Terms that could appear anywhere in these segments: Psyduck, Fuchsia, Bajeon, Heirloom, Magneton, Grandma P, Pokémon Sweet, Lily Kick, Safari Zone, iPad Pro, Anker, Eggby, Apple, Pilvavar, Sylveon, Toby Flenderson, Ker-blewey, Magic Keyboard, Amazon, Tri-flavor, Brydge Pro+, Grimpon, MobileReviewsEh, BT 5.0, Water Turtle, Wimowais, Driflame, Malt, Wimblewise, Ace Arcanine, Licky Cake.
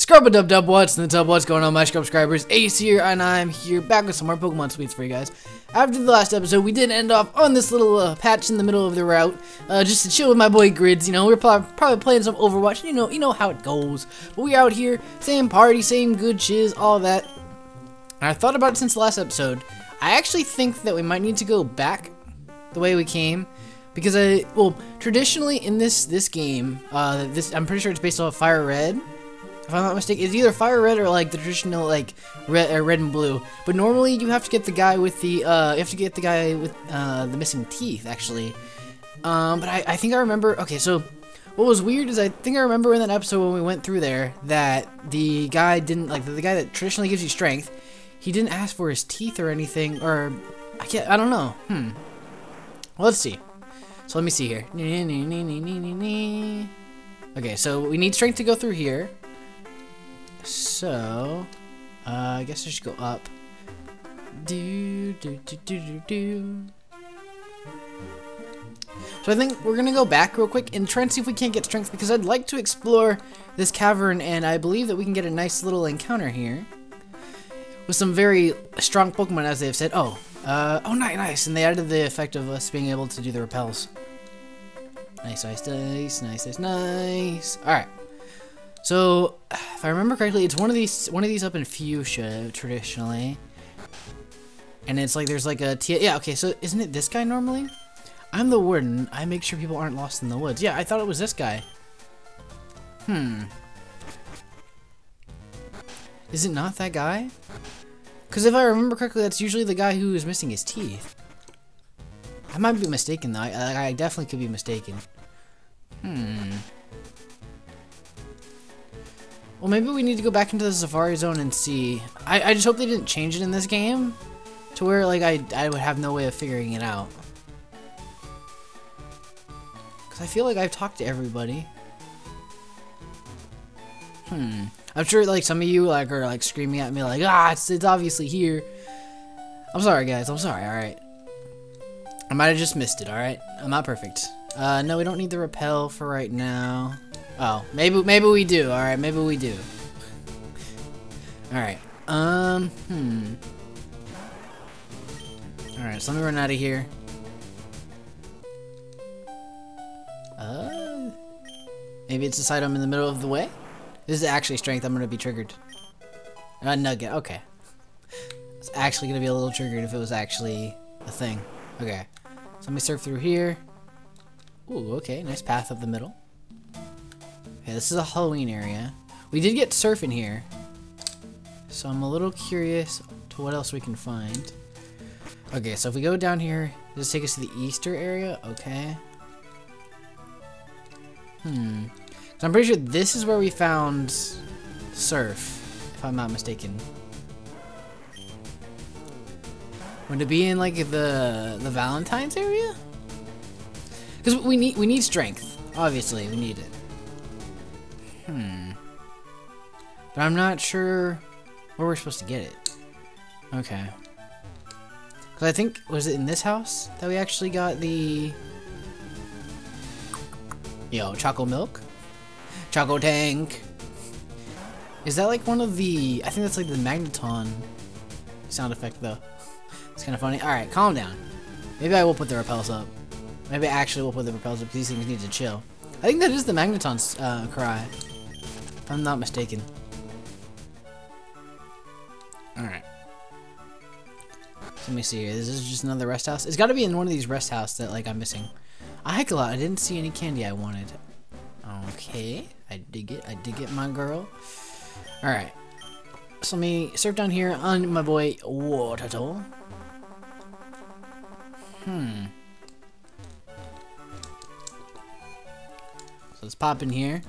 Scrub-a-dub-dub, what's in the tub, what's going on my subscribers? Ace here, and I'm here back with some more Pokemon Sweets for you guys. After the last episode, we did end off on this little patch in the middle of the route, just to chill with my boy Grids. You know, we were probably playing some Overwatch, you know how it goes. But we're out here, same party, same good chiz, all that. And I thought about it since the last episode. I actually think that we might need to go back the way we came. Because traditionally in this game, I'm pretty sure it's based off Fire Red. If I'm not mistaken, it's either Fire Red or like the traditional like red and blue. But normally you have to get the guy with the the missing teeth actually. But I think I remember. Okay, so what was weird is I think I remember in that episode when we went through there that the guy didn't like the guy that traditionally gives you strength. He didn't ask for his teeth or anything, or I don't know. Well, let's see. So let me see here. Okay, so we need strength to go through here. So, I guess I should go up. So I think we're gonna go back real quick and try and see if we can't get strength because I'd like to explore this cavern and I believe that we can get a nice little encounter here with some very strong Pokemon as they've said. Oh, nice, and they added the effect of us being able to do the repels. Nice. All right. So, if I remember correctly, it's one of these up in Fuchsia traditionally, and it's like there's like a yeah. Okay, so isn't it this guy normally? I'm the warden. I make sure people aren't lost in the woods. Yeah, I thought it was this guy. Is it not that guy? Because if I remember correctly, that's usually the guy who is missing his teeth. I might be mistaken though. I definitely could be mistaken. Well, maybe we need to go back into the Safari Zone and see. I just hope they didn't change it in this game to where, like, I would have no way of figuring it out. Because I feel like I've talked to everybody. I'm sure, like, some of you, like, are, like, screaming at me, like, ah, it's obviously here. I'm sorry, guys. I'm sorry, alright. I might have just missed it, alright? I'm not perfect. No, we don't need the rappel for right now. Oh, maybe we do. All right, maybe we do. All right. All right, so let me run out of here. Maybe it's this item in the middle of the way. This is actually strength. I'm gonna be triggered. Nugget. Okay. It's actually gonna be a little triggered if it was actually a thing. Okay. So let me surf through here. Ooh. Okay. Nice path up the middle. Okay, this is a Halloween area. We did get surf in here. So I'm a little curious to what else we can find. Okay, so if we go down here, does this take us to the Easter area? Okay. So I'm pretty sure this is where we found surf, if I'm not mistaken. Would it be in like the Valentine's area? Because we need strength. Obviously, we need it. But I'm not sure where we're supposed to get it. Okay. Because I think, was it in this house that we actually got the... Choco Milk? Choco Tank! Is that like one of the... I think that's like the Magneton sound effect though. It's kind of funny. Alright, calm down. Maybe I will put the repels up. Maybe I actually will put the repels up because these things need to chill. I think that is the Magneton's cry. I'm not mistaken. Alright. Let me see here. This is just another rest house. It's gotta be in one of these rest houses that, like, I'm missing. I heck a lot. I didn't see any candy I wanted. Okay. I dig it. I dig it, my girl. Alright. So let me surf down here on my boy, Water Turtle. So let's pop in here.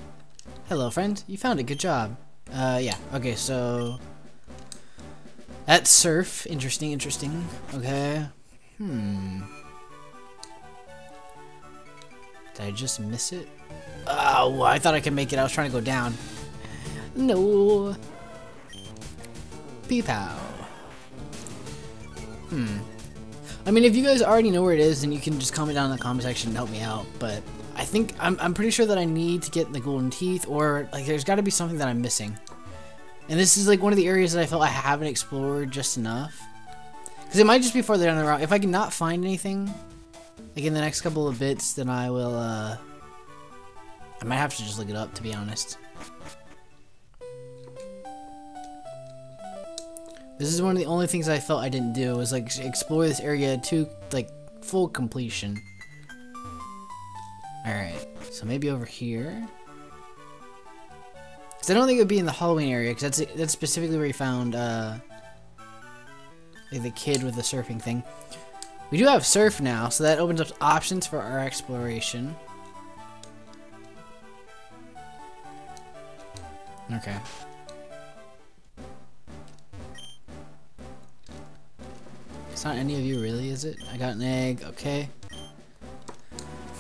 Hello, friend. You found it. Good job. Yeah. Okay, so... That's surf. Interesting. Okay. Did I just miss it? Oh, I thought I could make it. I was trying to go down. No. Peepow. I mean, if you guys already know where it is, then you can just comment down in the comment section and help me out, but... I think I'm pretty sure that I need to get the golden teeth or like there's got to be something that I'm missing. And this is like one of the areas that I felt I haven't explored just enough. Because it might just be farther down the route. If I can not find anything, like in the next couple of bits, then I will, I might have to just look it up, to be honest. This is one of the only things I felt I didn't do, was like explore this area to like full completion. Alright, so maybe over here. Because I don't think it would be in the Halloween area, because that's specifically where we found like the kid with the surfing thing. We do have surf now, so that opens up options for our exploration. Okay. It's not any of you really, is it? I got an egg, okay.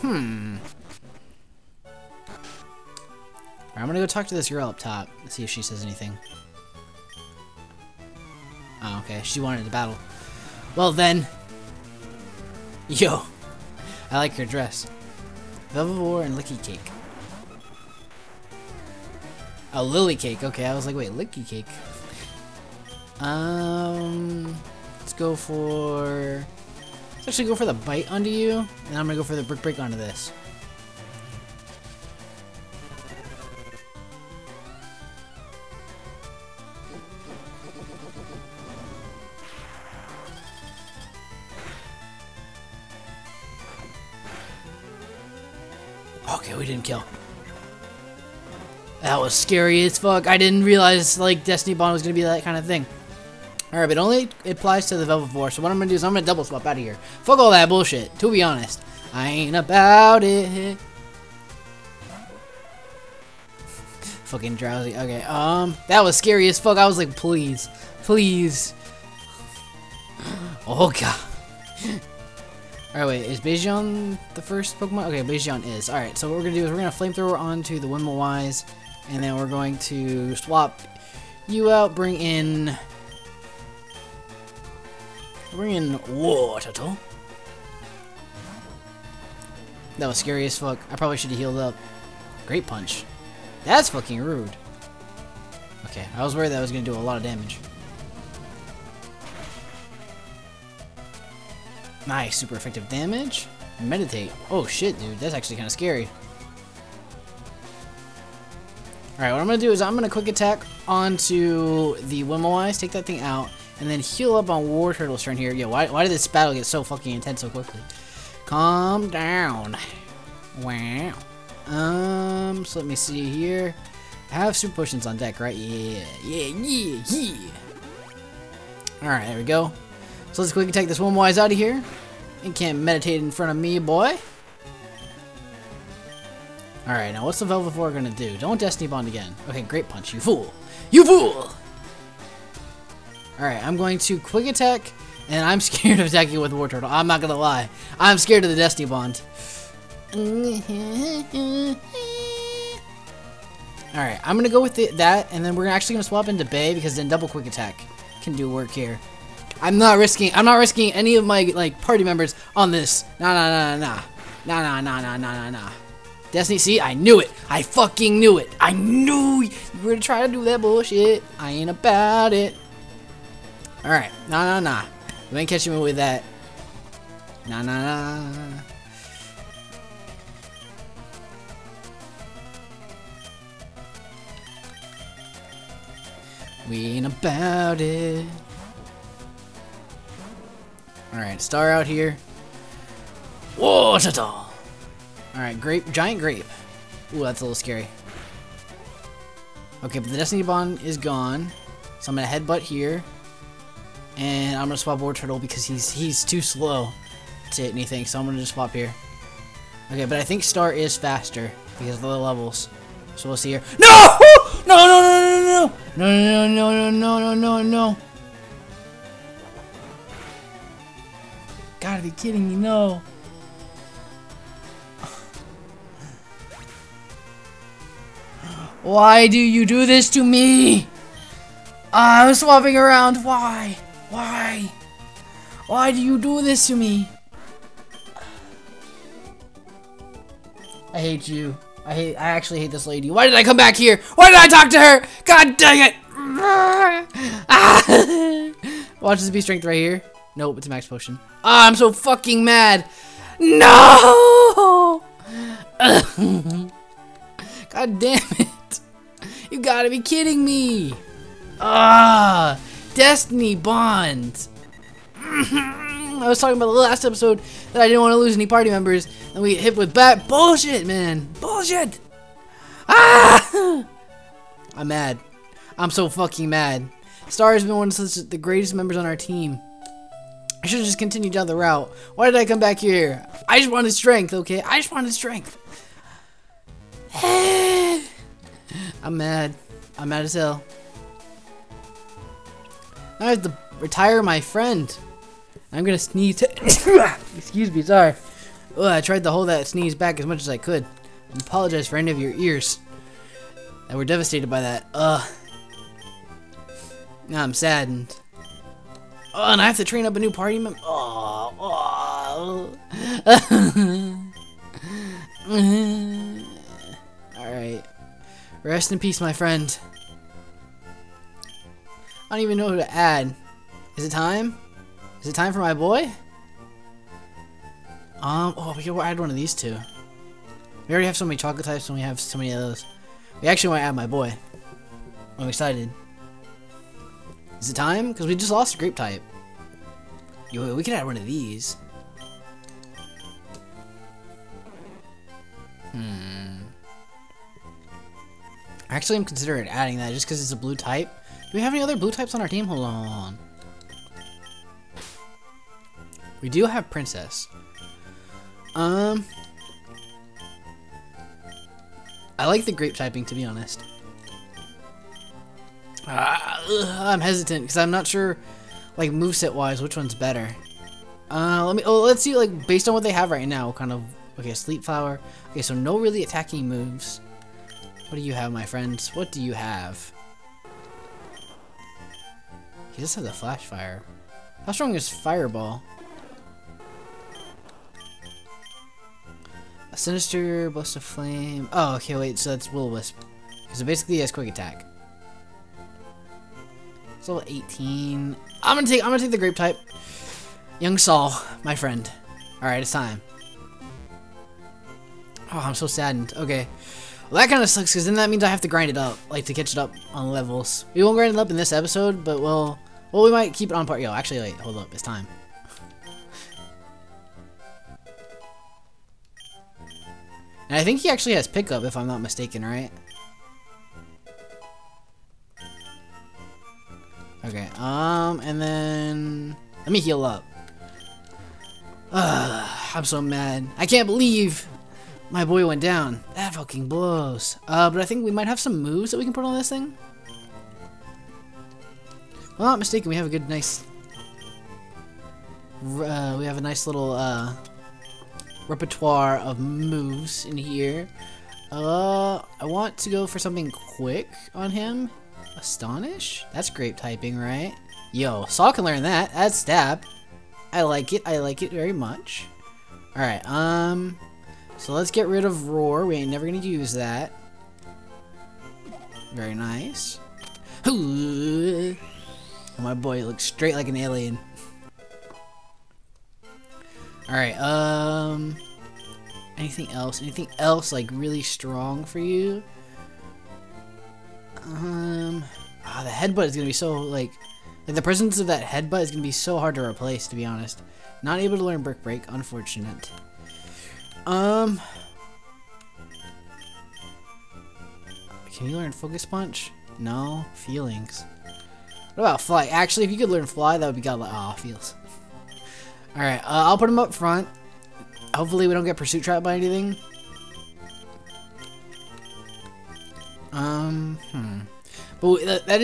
I'm gonna go talk to this girl up top, see if she says anything. Oh, okay, she wanted to battle. Well then. Yo, I like her dress. Velvivore and Licky Cake. Oh, Lily Cake. Okay, I was like, wait, Licky Cake. Let's go for. Let's actually go for the bite onto you, and I'm gonna go for the brick break onto this. Okay, we didn't kill. That was scary as fuck. I didn't realize, like, Destiny Bond was gonna be that kind of thing. Alright, but only it applies to the Velvivore, so what I'm gonna do is I'm gonna double swap out of here. Fuck all that bullshit, to be honest. I ain't about it. Fucking drowsy. Okay, that was scary as fuck. I was like, please. Please. Oh, God. Alright, wait, is Bajeon the first Pokemon? Okay, Bajeon is. Alright, so what we're going to do is we're going to Flamethrower onto the Wimblewise, and then we're going to swap you out, bring in Water Turtle. That was scary as fuck. I probably should have healed up. Great punch. That's fucking rude. Okay, I was worried that I was going to do a lot of damage. Nice, super effective damage. Meditate. Oh shit, dude, that's actually kind of scary. Alright, what I'm going to do is I'm going to quick attack onto the Wimowais, take that thing out, and then heal up on War Turtle's turn here. Yeah, why did this battle get so fucking intense so quickly? Calm down. Wow. So let me see here. I have super potions on deck, right? Yeah. Alright, there we go. So let's quickly take this Wimowais out of here. It can't meditate in front of me, boy. Alright, now what's the Velvivore gonna do? Don't Destiny Bond again. Okay, great punch, you fool. You fool! Alright, I'm going to quick attack, and I'm scared of attacking with War Turtle. I'm not gonna lie. I'm scared of the Destiny Bond. Alright, I'm gonna go with that, and then we're actually gonna swap into Bay, because then double quick attack can do work here. I'm not risking any of my, like, party members on this. Nah. Destiny, see? I knew it. I fucking knew it. I knew you were trying to do that bullshit. I ain't about it. Alright. Nah. You ain't catching me with that. Nah. We ain't about it. Alright, star out here. Whoa, ta-ta! Alright, grape, giant grape. Ooh, that's a little scary. Okay, but the Destiny Bond is gone. So I'm gonna headbutt here. And I'm gonna swap War Turtle because he's too slow to hit anything, so I'm gonna just swap here. Okay, but I think Star is faster because of the levels. So we'll see here. No! No! Gotta be kidding me, no. Why do you do this to me? I was swapping around. Why? Why do you do this to me? I hate you. I actually hate this lady. Why did I come back here? Why did I talk to her? God dang it! Watch this be strength right here. Nope, it's a max potion. Ah, I'm so fucking mad. No! God damn it. You gotta be kidding me. Ah, Destiny Bond. I was talking about the last episode that I didn't want to lose any party members, and we hit with bat. Bullshit, man. Bullshit. Ah! I'm mad. I'm so fucking mad. Star has been one of the greatest members on our team. I should have just continued down the route. Why did I come back here? I just wanted strength, okay? I just wanted strength. I'm mad. I'm mad as hell. Now I have to retire my friend. I'm gonna sneeze. Excuse me, sorry. Ugh, I tried to hold that sneeze back as much as I could. I apologize for any of your ears. And we're devastated by that. Ugh. Now I'm saddened. Oh, and I have to train up a new party member. Oh, oh. Alright. Rest in peace, my friend. I don't even know who to add. Is it time? Is it time for my boy? Oh, we can add one of these two. We already have so many chocolate types and we have so many of those. We actually want to add my boy. I'm excited. Is it time? Because we just lost a grape type. Yo, we could add one of these. Actually, I'm considering adding that just because it's a blue type. Do we have any other blue types on our team? Hold on. We do have Princess. I like the grape typing, to be honest. I'm hesitant because I'm not sure, like, moveset wise, which one's better. Let's see, like, based on what they have right now, kind of. Okay, Sleep Flower. Okay, so no really attacking moves. What do you have, my friends? What do you have? He does have the Flash Fire. How strong is Fireball? A Sinister, Blast of Flame. Oh, okay, wait, so that's Will-O-Wisp. So basically he has Quick Attack. It's level 18. I'm gonna take the grape type. Young Saul, my friend. Alright, it's time. Oh, I'm so saddened. Okay. Well, that kinda sucks because then that means I have to grind it up, like to catch it up on levels. We won't grind it up in this episode, but well we might keep it on part. Yo, actually wait, hold up, it's time. And I think he actually has pickup if I'm not mistaken, right? Okay, and then let me heal up. I'm so mad. I can't believe my boy went down. That fucking blows. But I think we might have some moves that we can put on this thing. If I'm not mistaken, we have a good, nice, we have a nice little, repertoire of moves in here. I want to go for something quick on him. Astonish? That's grape typing, right? Yo, Saul can learn that. That's stab. I like it. I like it very much. Alright, so let's get rid of Roar. We ain't never gonna use that. Very nice. Ooh. Oh, my boy looks straight like an alien. Alright, anything else? Anything else, like, really strong for you? The headbutt is gonna be so, like the presence of that headbutt is gonna be so hard to replace, to be honest. Not able to learn Brick Break, unfortunate. Can you learn Focus Punch? No. Feelings. What about Fly? Actually, if you could learn Fly, that would be godlike. Aw, feels. Alright, I'll put him up front. Hopefully we don't get Pursuit Trap by anything. But that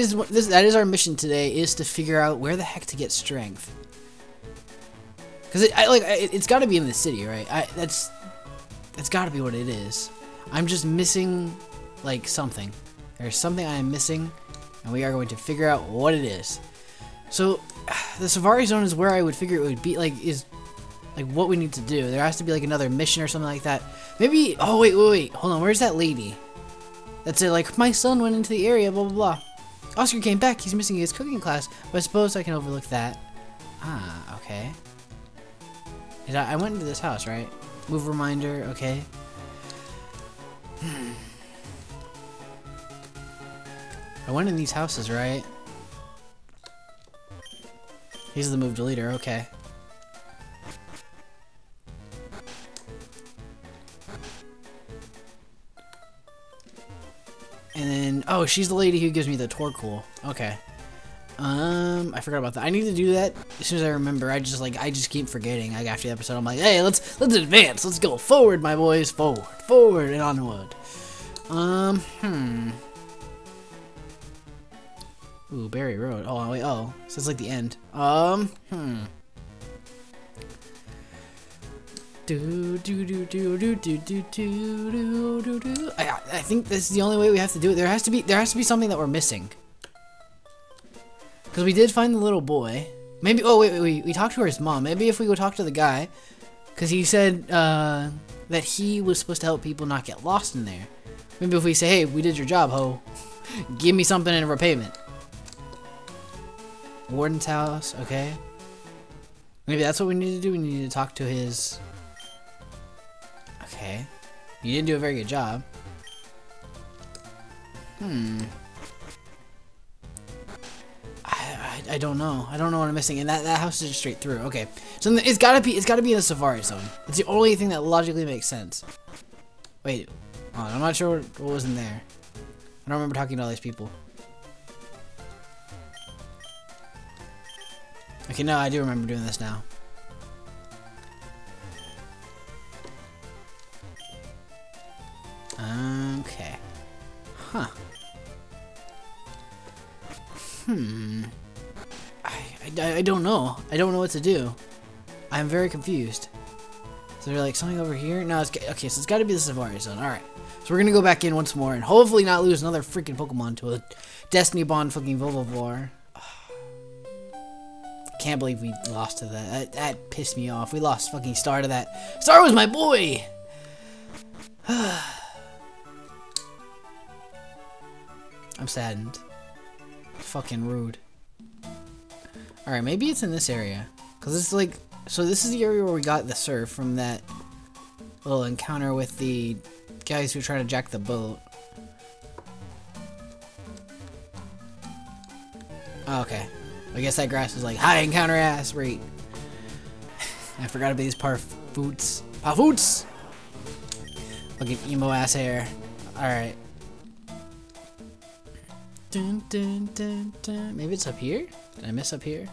is our mission today, is to figure out where the heck to get strength. Cause it's got to be in the city, right? That's got to be what it is. I'm just missing like something. There's something I am missing, and we are going to figure out what it is. So, the Safari Zone is where I would figure it would be. Like what we need to do. There has to be like another mission or something like that. Maybe. Oh wait, hold on. Where's that lady? That's it, like, my son went into the area, blah, blah, blah. Oscar came back. He's missing his cooking class, but I suppose I can overlook that. Ah, okay. I went into this house, right? Move reminder, okay. I went in these houses, right? He's the move deleter, okay. And then, oh, she's the lady who gives me the Torkoal. Okay. I forgot about that. I need to do that as soon as I remember. I just keep forgetting. Like after the episode, I'm like, hey, let's advance. Let's go forward, my boys. Forward, forward, and onward. Ooh, Berry Road. Oh, wait. Oh, so it's like the end. I think this is the only way we have to do it. There has to be something that we're missing. Because we did find the little boy. Maybe, oh wait, we talked to his mom. Maybe if we go talk to the guy, because he said that he was supposed to help people not get lost in there. Maybe if we say, hey, we did your job, ho. Give me something in repayment. Warden's house, okay. Maybe that's what we need to do. We need to talk to his... Okay. You didn't do a very good job. I don't know. I don't know what I'm missing. And that house is just straight through. Okay. So it's gotta be in the Safari Zone. It's the only thing that logically makes sense. Wait. Hold on. I'm not sure what was in there. I don't remember talking to all these people. Okay, no, I do remember doing this now. Okay. Huh. I don't know. I don't know what to do. I'm very confused. So they're like something over here? No, it's okay, so it's gotta be the Safari Zone. Alright. So we're gonna go back in once more and hopefully not lose another freaking Pokemon to a Destiny Bond fucking Velvivore. Can't believe we lost to that. That pissed me off. We lost fucking Star to that. Star was my boy! I'm saddened. Fucking rude. Alright, maybe it's in this area. Because it's like... So this is the area where we got the surf from that little encounter with the guys who try to jack the boat. Oh, okay. I guess that grass is like high encounter ass rate. I forgot about these Parfoots. Parfoots! Look at emo ass hair. Alright. Dun, dun, dun, dun. Maybe it's up here? Did I miss up here?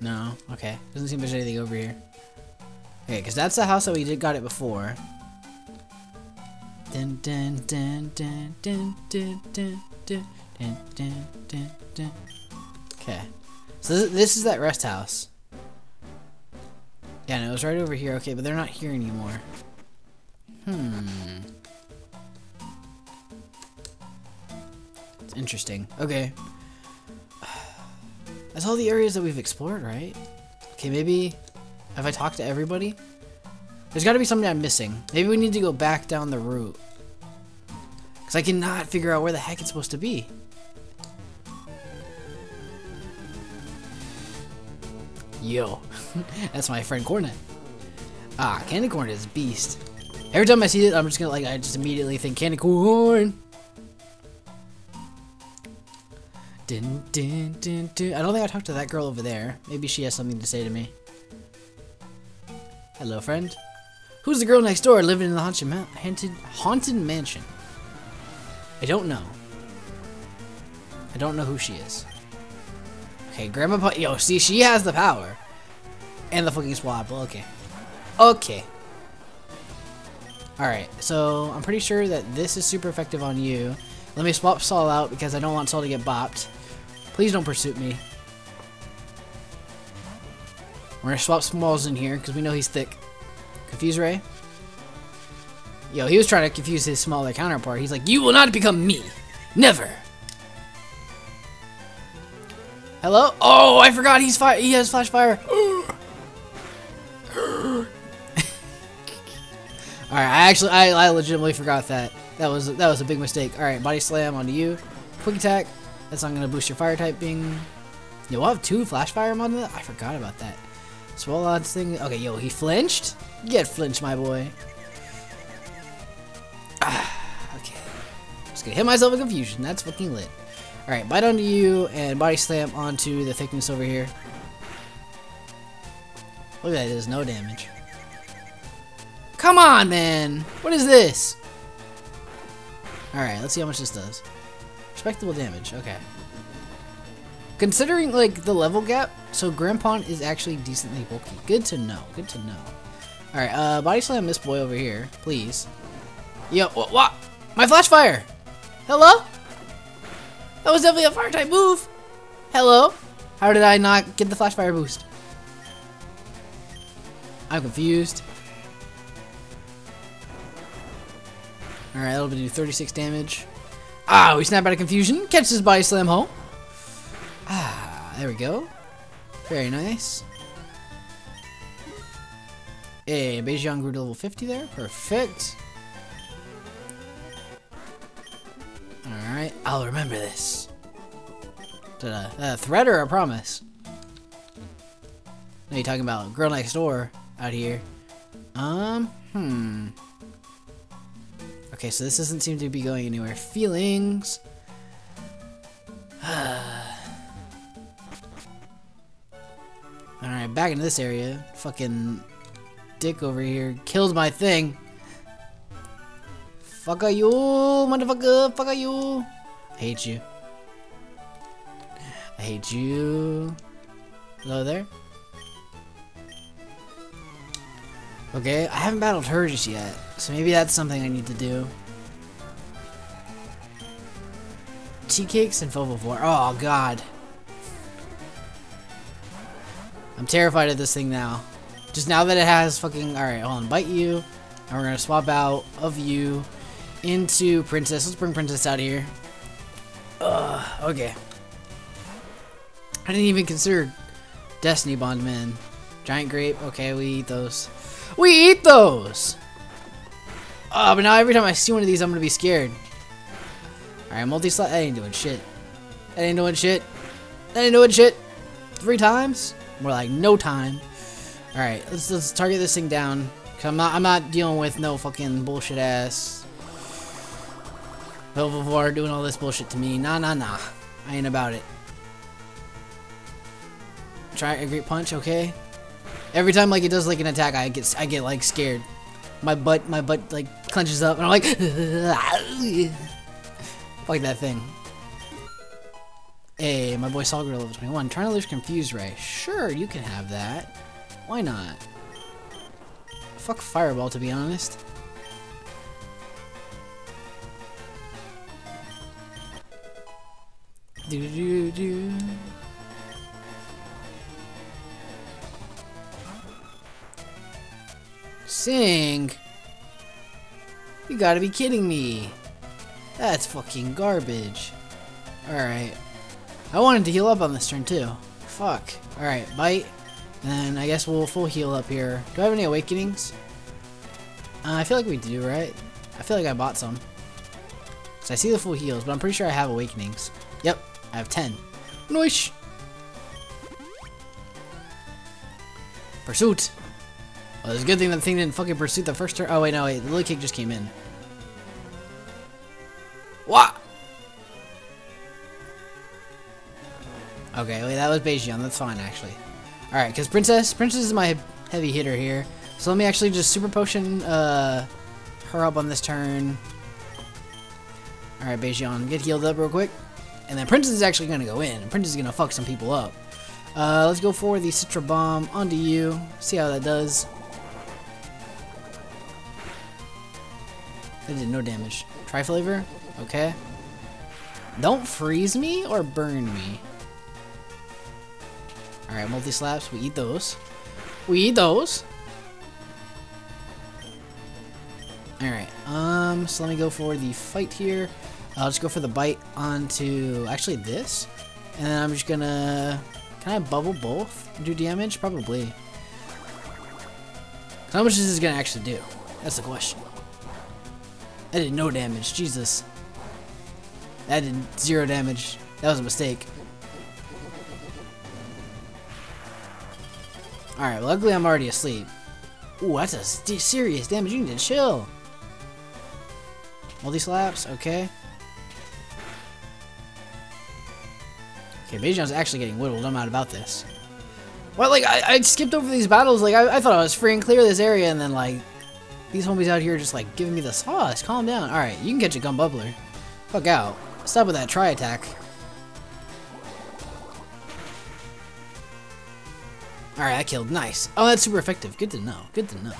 No. Okay. Doesn't seem there's anything over here. Okay, because that's the house that we got it before. Dun, dun, dun, dun, dun, dun, dun, dun. Dun, dun, dun, dun. Okay, so this is that rest house. Yeah, no, it was right over here. Okay, but they're not here anymore. It's interesting. Okay, that's all the areas that we've explored, right? Okay, maybe have I talked to everybody? There's got to be something I'm missing. Maybe we need to go back down the route. Because I cannot figure out where the heck it's supposed to be. Yo. That's my friend Cornet. Ah, candy corn is beast. Every time I see it, I'm just gonna like, I just immediately think candy corn. Dun, dun, dun, dun. I don't think I talked to that girl over there. Maybe she has something to say to me. Hello, friend. Who's the girl next door living in the haunted mansion? I don't know. I don't know who she is. Okay, Grandma P. Yo, see, she has the power. And the fucking swab. Okay. Okay. Alright, so I'm pretty sure that this is super effective on you. Let me swap Saul out because I don't want Saul to get bopped. Please don't pursue me. We're gonna swap Smalls in here because we know he's thick. Confuse Ray. Yo, he was trying to confuse his smaller counterpart. He's like, you will not become me. Never. Hello? Oh, I forgot he's fire. He has flash fire. Alright, I legitimately forgot that. That was a big mistake. All right, Body Slam onto you. Quick Attack. That's not gonna boost your Fire typing. Yo, I'll have two Flash Fire on that. I forgot about that. Swalow's thing. Okay, yo, he flinched. Get flinched, my boy. Okay, just gonna hit myself with confusion. That's fucking lit. All right, bite onto you and Body Slam onto the thickness over here. Look at that, there's no damage. Come on, man! What is this? Alright, let's see how much this does. Respectable damage, okay. Considering, like, the level gap, so Grimpon is actually decently bulky. Good to know, good to know. Alright, Body Slam this boy over here, please. Yo, what? My Flash Fire! Hello? That was definitely a Fire-type move! Hello? How did I not get the Flash Fire boost? I'm confused. Alright, that'll do 36 damage. Ah, we snap out of confusion. Catch this Body Slam home. Ah, there we go. Very nice. Hey, Bajeon grew to level 50 there. Perfect. Alright, I'll remember this. A threat or a promise? No, you're talking about Girl Next Door out here. Okay, so this doesn't seem to be going anywhere. Feelings. Alright, back into this area. Fucking dick over here killed my thing. Fuck are you, motherfucker. Fuck are you. I hate you. I hate you. Hello there. Okay, I haven't battled her just yet, so maybe that's something I need to do. Tea Cakes and Velvivore. Oh, God. I'm terrified of this thing now. Just now that it has fucking... Alright, hold on. Bite you. And we're going to swap out of you into Princess. Let's bring Princess out here. Okay. I didn't even consider Destiny Bond, man. Giant Grape. Okay, we eat those. We eat those! Oh, but now every time I see one of these, I'm gonna be scared. Alright, multi-slot. That ain't doing shit. That ain't doing shit. That ain't doing shit. 3 times? More like no time. Alright, let's target this thing down. Cause I'm not dealing with no fucking bullshit ass Pilvavar doing all this bullshit to me. Nah, nah, nah. I ain't about it. Try a Great Punch, okay? Every time like it does like an attack, I get like scared. My butt like clenches up and I'm like fuck that thing. Hey, my boy Soulgrill level 21. Trying to lose Confused Ray. Sure, you can have that. Why not? Fuck Fireball to be honest. Do. Sing? You gotta be kidding me. That's fucking garbage. Alright. I wanted to heal up on this turn too. Fuck. Alright, bite. And then I guess we'll full heal up here. Do I have any awakenings? I feel like we do, right? I feel like I bought some. So I see the full heals, but I'm pretty sure I have awakenings. Yep, I have 10. Noish! Pursuit! Well, it's a good thing that thing didn't fucking pursue the first turn. Oh, wait, no, wait. The Lily Kick just came in. What? Okay, wait, that was Bajeon. That's fine, actually. Alright, because Princess is my heavy hitter here. So let me actually just Super Potion her up on this turn. Alright, Bajeon, get healed up real quick. And then Princess is actually going to go in. Princess is going to fuck some people up. Let's go for the Citra Bomb onto you. See how that does. That did no damage. Tri-flavor? Okay. Don't freeze me or burn me. Alright, multi-slaps. We eat those. We eat those! Alright, so let me go for the fight here. I'll just go for the bite onto... actually this. And then I'm just gonna... can I bubble both? Do damage? Probably. How much is this gonna actually do? That's the question. I did no damage, Jesus. That did zero damage. That was a mistake. Alright, luckily I'm already asleep. Ooh, that's a serious damage. You need to chill. Multi slaps, okay. Okay, Bajeon's actually getting whittled. I'm not about this. Well, like, I skipped over these battles. Like, I thought I was free and clear of this area, and then, like, these homies out here are just, like, giving me the sauce. Calm down. Alright, you can catch a Gum Bubbler. Fuck out. Stop with that tri-attack. Alright, I killed. Nice. Oh, that's super effective. Good to know. Good to know.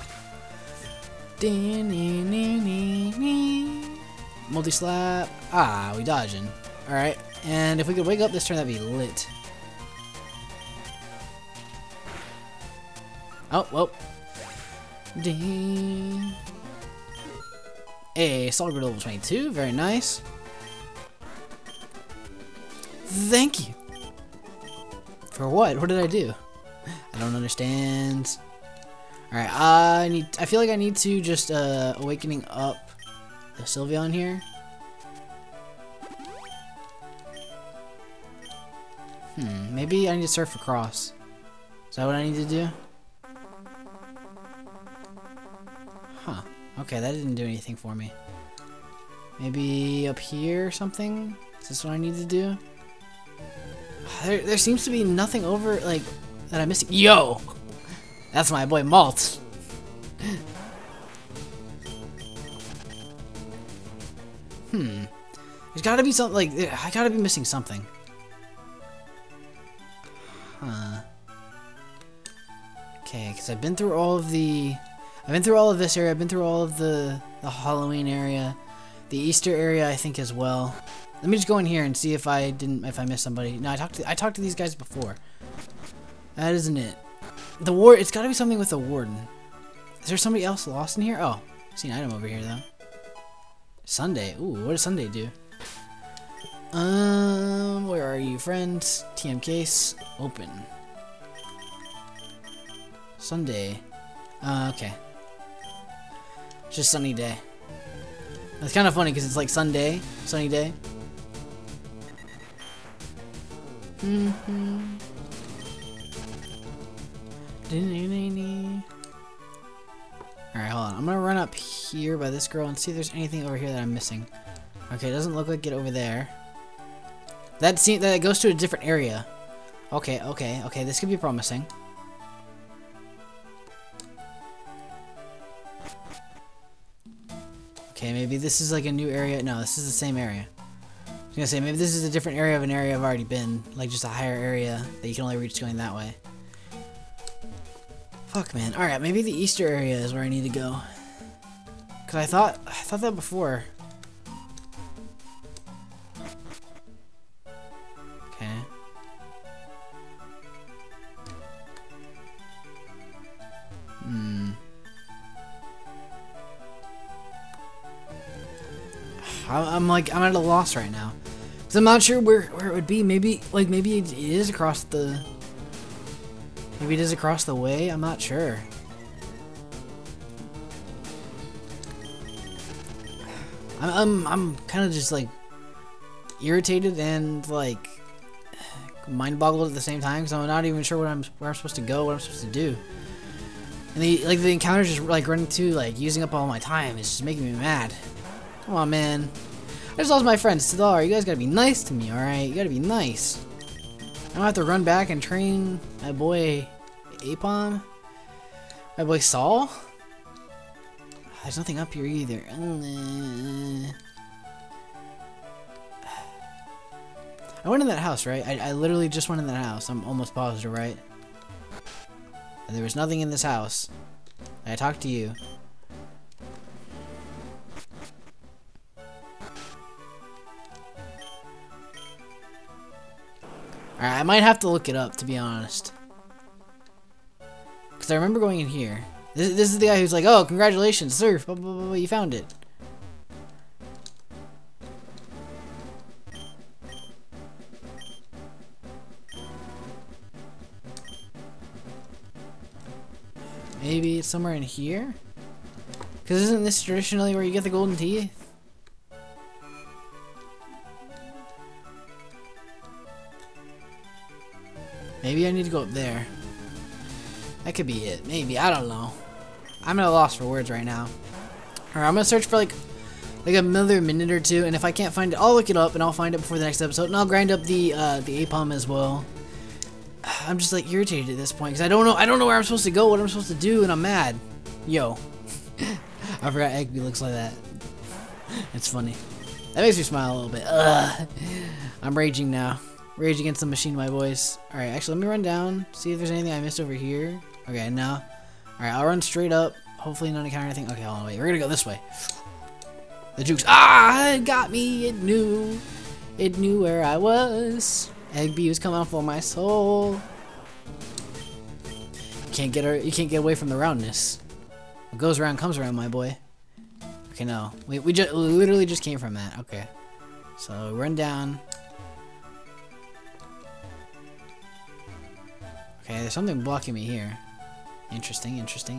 Multi-slap. Ah, we dodging. Alright. And if we could wake up this turn, that'd be lit. Oh, well. Ding. Hey, Soulgrill level 22. Very nice. Thank you. For what? What did I do? I don't understand. Alright, I feel like I need to just, awakening up the Sylveon here. Hmm, maybe I need to surf across. Is that what I need to do? Huh. Okay, that didn't do anything for me. Maybe up here or something? Is this what I need to do? There seems to be nothing over, like, that I'm missing. Yo! That's my boy Malt. There's gotta be something, like, I gotta be missing something. Huh. Okay, because I've been through all of this area, I've been through all of the Halloween area, the Easter area I think as well. Let me just go in here and see if I missed somebody. No, I talked to these guys before. That isn't it. The ward, it's gotta be something with the warden. Is there somebody else lost in here? Oh, I see an item over here though. Sunday. Ooh, what does Sunday do? Where are you, friends? TM case open. Sunday. Okay. It's just sunny day. That's kind of funny because it's like Sunday, sunny day. Alright, hold on. I'm gonna run up here by this girl and see if there's anything over here that I'm missing. Okay, it doesn't look like it over there. That goes to a different area. Okay, okay, okay. This could be promising. Okay, maybe this is like a new area. No, this is the same area. I was gonna say, maybe this is a different area of an area I've already been. Like, just a higher area that you can only reach going that way. Fuck, man. Alright, maybe the Easter area is where I need to go. Because I thought that before. Okay. I'm like, I'm at a loss right now. Because I'm not sure where it would be. Maybe, like, maybe it is across the... Maybe it is across the way? I'm not sure. I'm kind of just like irritated and like mind-boggled at the same time, so I'm not even sure where I'm supposed to go, what I'm supposed to do. And the encounters just like running to like using up all my time. It's just making me mad. Come on, man. I just lost my friend Sidar. You guys gotta be nice to me, all right? You gotta be nice. I'm gonna have to run back and train my boy Apom. My boy Saul? There's nothing up here either. I went in that house, right? I literally just went in that house. I'm almost positive, right? And there was nothing in this house. I talked to you. Alright, I might have to look it up, to be honest. Because I remember going in here. This is the guy who's like, oh, congratulations, sir, blah, blah, blah, blah, you found it. Maybe it's somewhere in here? Because isn't this traditionally where you get the golden teeth? Maybe I need to go up there. That could be it. Maybe. I don't know. I'm at a loss for words right now. Alright, I'm going to search for like another minute or two, and if I can't find it, I'll look it up, and I'll find it before the next episode, and I'll grind up the Apom as well. I'm just like irritated at this point because I don't know where I'm supposed to go, what I'm supposed to do, and I'm mad. Yo, I forgot Eggby looks like that. It's funny. That makes me smile a little bit. Ugh. I'm raging now. Rage against the machine, my boys. All right, actually, let me run down, see if there's anything I missed over here. Okay, no. All right, I'll run straight up. Hopefully, not encounter anything. Okay, hold on, wait. We're gonna go this way. The jukes. Ah, it got me. It knew where I was. Eggby was coming out for my soul. You can't get away from the roundness. What goes around comes around, my boy. Okay, no. We literally just came from that. Okay. So run down. Okay, there's something blocking me here. Interesting. Okay,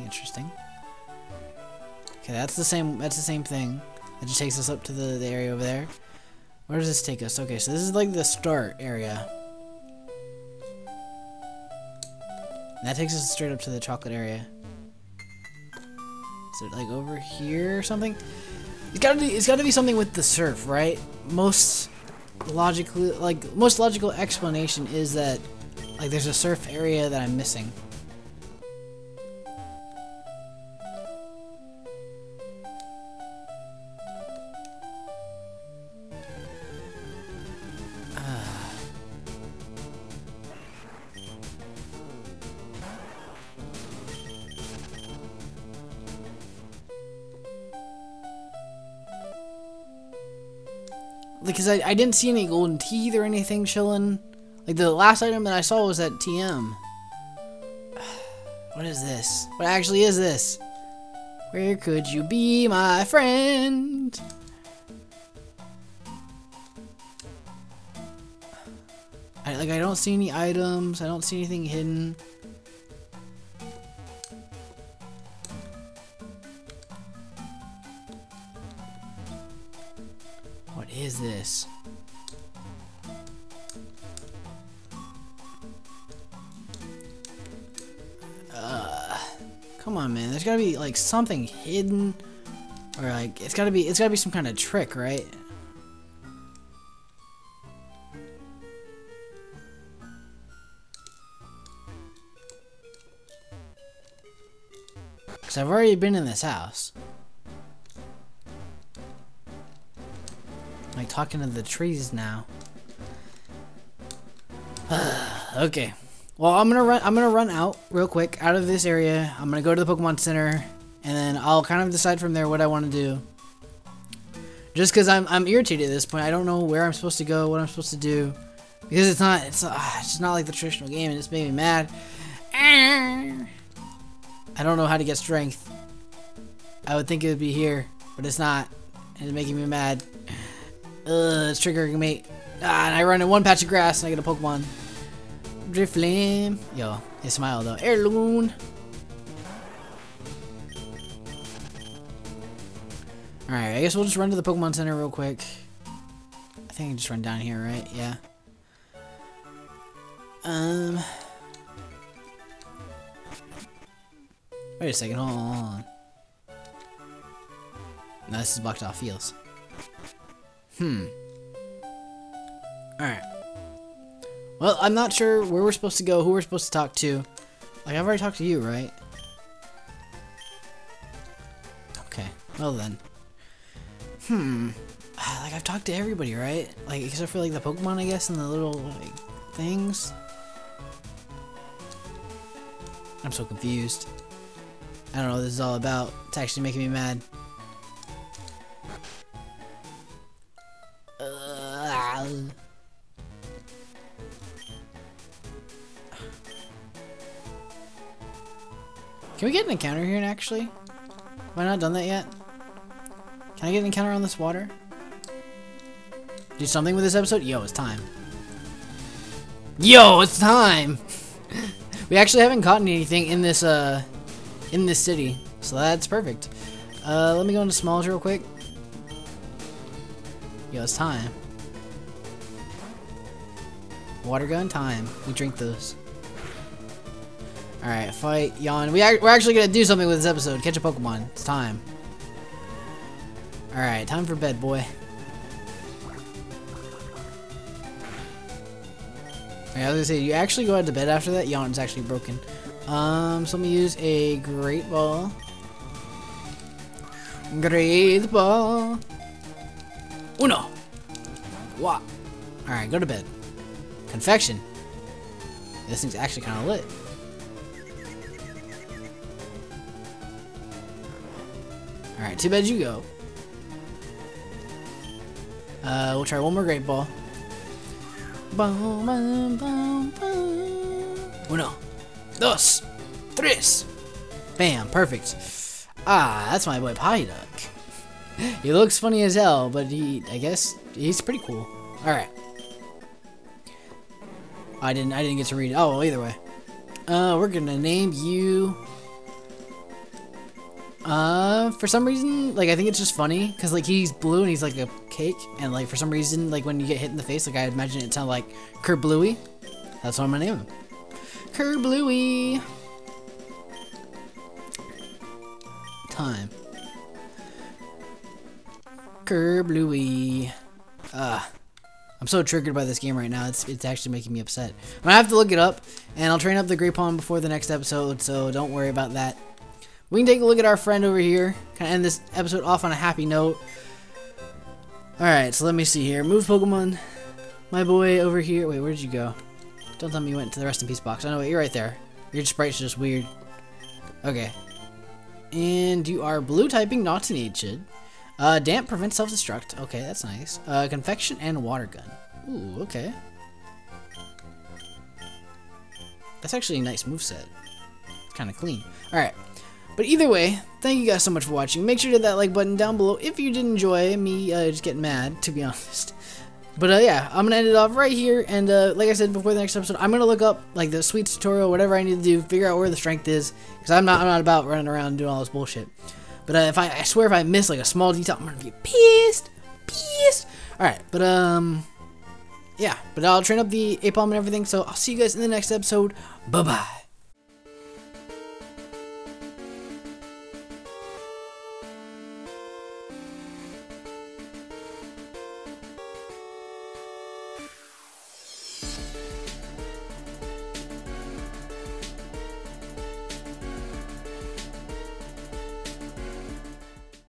that's the same thing. It just takes us up to the area over there. Where does this take us? Okay, so this is like the start area. And that takes us straight up to the chocolate area. Is it like over here or something? It's gotta be something with the surf, right? Most logical explanation is that like there's a surf area that I'm missing. Because I didn't see any golden teeth or anything chilling. Like the last item that I saw was that TM. What is this? What actually is this? Where could you be, my friend? I don't see any items. I don't see anything hidden. Is this? Come on, man. There's gotta be like something hidden, or like it's gotta be some kind of trick, right? Cause I've already been in this house. Like talking to the trees now. Okay. Well, I'm gonna run out real quick out of this area. I'm gonna go to the Pokemon Center, and then I'll kind of decide from there what I want to do. Just because I'm irritated at this point. I don't know where I'm supposed to go, what I'm supposed to do, because it's not like the traditional game, and it's made me mad. I don't know how to get strength. I would think it would be here, but it's not, and it's making me mad. It's triggering me. And I run in one patch of grass and I get a Pokemon. Driflame. Yo, they smile though. Heirloom. Alright, I guess we'll just run to the Pokemon Center real quick. I think I just run down here, right? Yeah. Wait a second. Hold on. No, this is blocked off. Feels. Alright. Well, I'm not sure where we're supposed to go, who we're supposed to talk to. Like, I've already talked to you, right? Okay. Well, then. Like, I've talked to everybody, right? Like, except for, like, the Pokemon, I guess, and the little, like, things. I'm so confused. I don't know what this is all about. It's actually making me mad. Can we get an encounter here, actually? Have I not done that yet? Can I get an encounter on this water? Do something with this episode? Yo, it's time. Yo, it's time! We actually haven't gotten anything in this city, so that's perfect. Let me go into Smalls real quick. Yo, it's time. Water gun time. We drink those. Alright, fight, yawn. We're actually gonna do something with this episode. Catch a Pokemon. It's time. Alright, time for bed, boy. I was gonna say, you actually go out to bed after that? Yawn's actually broken. So let me use a Great Ball. Great Ball. Uno. Wah. Alright, go to bed. Confection. This thing's actually kind of lit. Alright, too bad you go. We'll try one more Great Ball. Uno, dos, tres. Bam, perfect. Ah, that's my boy Psyduck. He looks funny as hell, but I guess he's pretty cool. Alright. I didn't get to read it. Oh, well, either way. We're gonna name you... for some reason, like, I think it's just funny, because, like, he's blue and he's, like, a cake, and, like, for some reason, like, when you get hit in the face, like, I imagine it sound like Ker-blewey. That's what I'm gonna name him. Ker-blewey! Time. Ker-blewey. I'm so triggered by this game right now, it's actually making me upset. I'm gonna have to look it up, and I'll train up the Grimpon before the next episode, so don't worry about that. We can take a look at our friend over here. Kind of end this episode off on a happy note. Alright, so let me see here. Move Pokemon. My boy over here. Wait, where did you go? Don't tell me you went to the rest in peace box. I know, you're right there. Your sprite's just weird. Okay. And you are blue typing, not an ancient. Damp prevents self-destruct. Okay, that's nice. Confection and water gun. Ooh, okay. That's actually a nice moveset. It's kind of clean. Alright. But either way, thank you guys so much for watching. Make sure to hit that like button down below if you did enjoy me just getting mad, to be honest. But yeah, I'm going to end it off right here. And like I said, before the next episode, I'm going to look up like the sweets tutorial, whatever I need to do, figure out where the strength is. Because I'm not about running around doing all this bullshit. But I swear if I miss like a small detail, I'm going to be pissed. Pissed. Alright, but yeah. But I'll train up the Apalm and everything. So I'll see you guys in the next episode. Bye-bye.